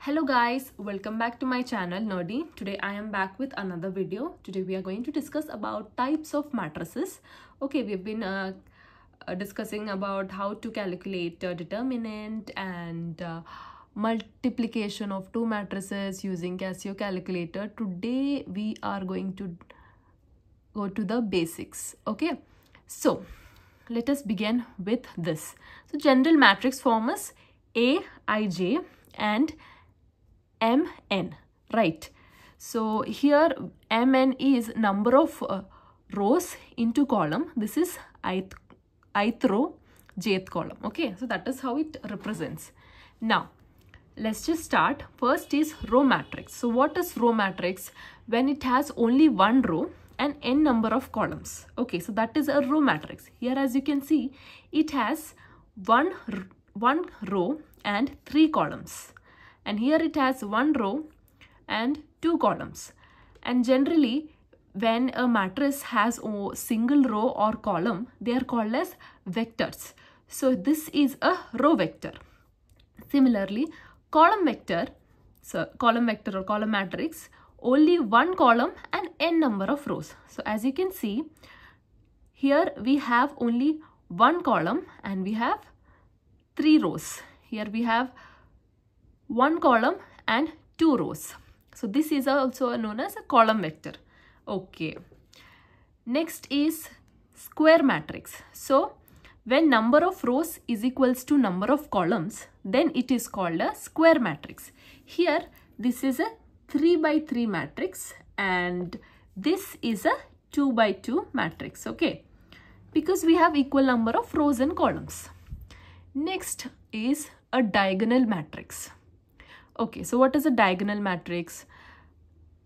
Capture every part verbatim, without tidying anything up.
Hello guys, welcome back to my channel Nerdy. Today I am back with another video. Today we are going to discuss about types of matrices. Okay, we've been uh, discussing about how to calculate uh, determinant and uh, multiplication of two matrices using Casio calculator. Today we are going to go to the basics. Okay, so let us begin with this. So general matrix form is A I J and M N, right? So here M N is number of uh, rows into column. This is ith, ith row, jth column. Okay, so that is how it represents. Now let's just start. First is row matrix. So what is row matrix? When it has only one row and n number of columns. Okay, so that is a row matrix. Here, as you can see, it has one one row and three columns, and here it has one row and two columns. And generally, when a matrix has a single row or column, they are called as vectors. So this is a row vector. Similarly, column vector, so column vector or column matrix, only one column and n number of rows. So as you can see, here we have only one column and we have three rows. Here we have one column and two rows. So this is also known as a column vector. Okay. Next is square matrix. So when number of rows is equals to number of columns, then it is called a square matrix. Here this is a three by three matrix and this is a two by two matrix. Okay, because we have equal number of rows and columns. Next is a diagonal matrix. Okay, so what is a diagonal matrix?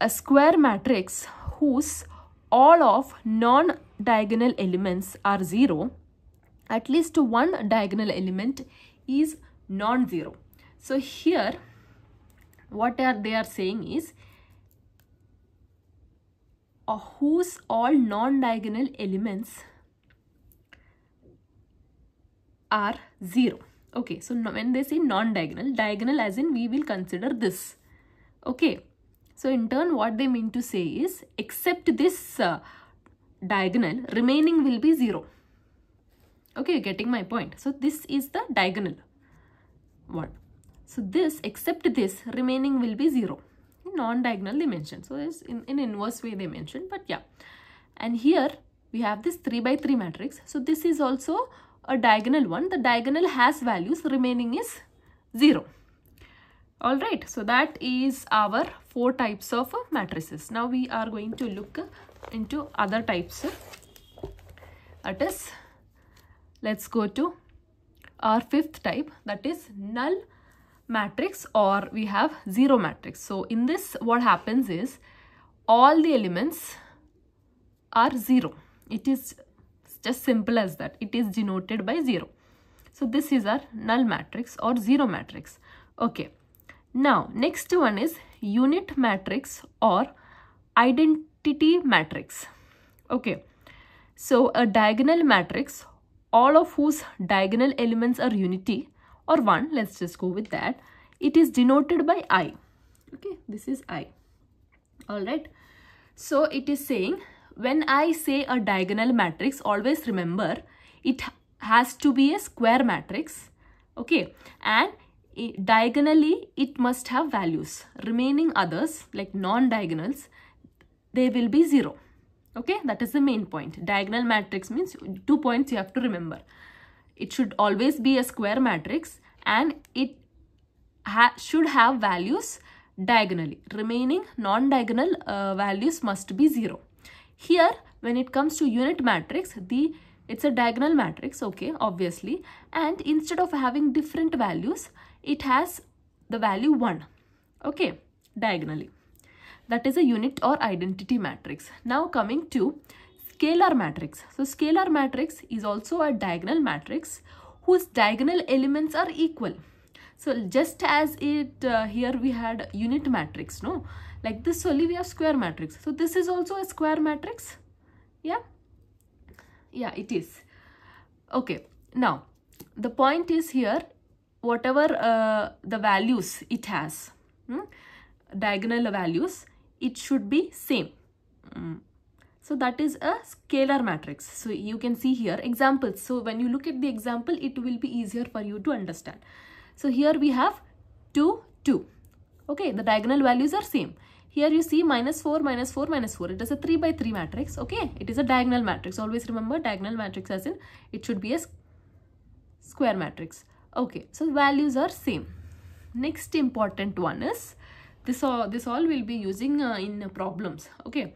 A square matrix whose all of non-diagonal elements are zero. At least one diagonal element is non-zero. So here what are they are saying is uh, whose all non-diagonal elements are zero. Okay, so no, when they say non-diagonal, diagonal as in we will consider this. Okay, so in turn what they mean to say is except this uh, diagonal, remaining will be zero. Okay, you're getting my point. So this is the diagonal one. So this, except this, remaining will be zero. Non-diagonal they mentioned. So it's in, in inverse way they mentioned, but yeah. And here we have this three by three matrix. So this is also a diagonal one. The diagonal has values, remaining is zero. Alright, so that is our four types of matrices. Now we are going to look into other types. That is, let's go to our fifth type, that is null matrix, or we have zero matrix. So in this what happens is all the elements are zero. It is just simple as that. It is denoted by zero. So this is our null matrix or zero matrix. Okay, now next one is unit matrix or identity matrix. Okay, so a diagonal matrix all of whose diagonal elements are unity or one, let's just go with that. It is denoted by I. Okay, this is I. Alright, so it is saying when I say a diagonal matrix, always remember it has to be a square matrix. Okay, and it, diagonally it must have values. Remaining others like non-diagonals, they will be zero. Okay, that is the main point. Diagonal matrix means two points you have to remember. It should always be a square matrix and it ha should have values diagonally. Remaining non-diagonal uh, values must be zero. Here, when it comes to unit matrix, the it's a diagonal matrix, okay, obviously. And instead of having different values, it has the value one, okay, diagonally. That is a unit or identity matrix. Now coming to scalar matrix. So scalar matrix is also a diagonal matrix whose diagonal elements are equal. So just as it uh, here we had unit matrix, no, like this only we have square matrix. So this is also a square matrix. Yeah, yeah, it is. Okay, now the point is here, whatever uh, the values it has, hmm, diagonal values, it should be same. Hmm. So that is a scalar matrix. So you can see here examples. So when you look at the example, it will be easier for you to understand. So here we have two, two. Okay, the diagonal values are same. Here you see minus four, minus four, minus four. It is a three by three matrix. Okay, it is a diagonal matrix. Always remember diagonal matrix as in it should be a square matrix. Okay, so values are same. Next important one is this. All, this all will be using uh, in problems. Okay.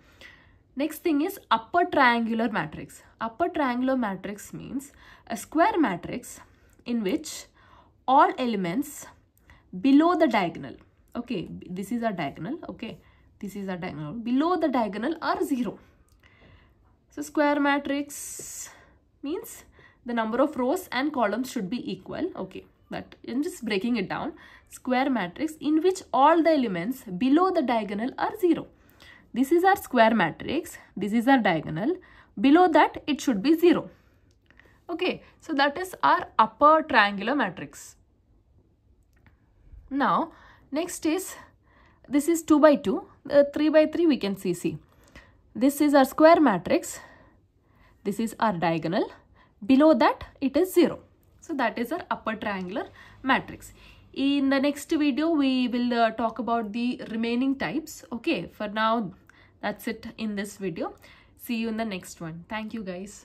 Next thing is upper triangular matrix. Upper triangular matrix means a square matrix in which all elements below the diagonal, okay, this is a diagonal, okay, this is a diagonal, below the diagonal are zero. So square matrix means the number of rows and columns should be equal, okay, but I'm just breaking it down. Square matrix in which all the elements below the diagonal are zero. This is our square matrix, this is our diagonal, below that it should be zero. Okay, so that is our upper triangular matrix. Now, next is, this is two by two, uh, three by three we can see, see. This is our square matrix, this is our diagonal, below that it is zero. So that is our upper triangular matrix. In the next video, we will uh, talk about the remaining types. Okay, for now, that's it in this video. See you in the next one. Thank you guys.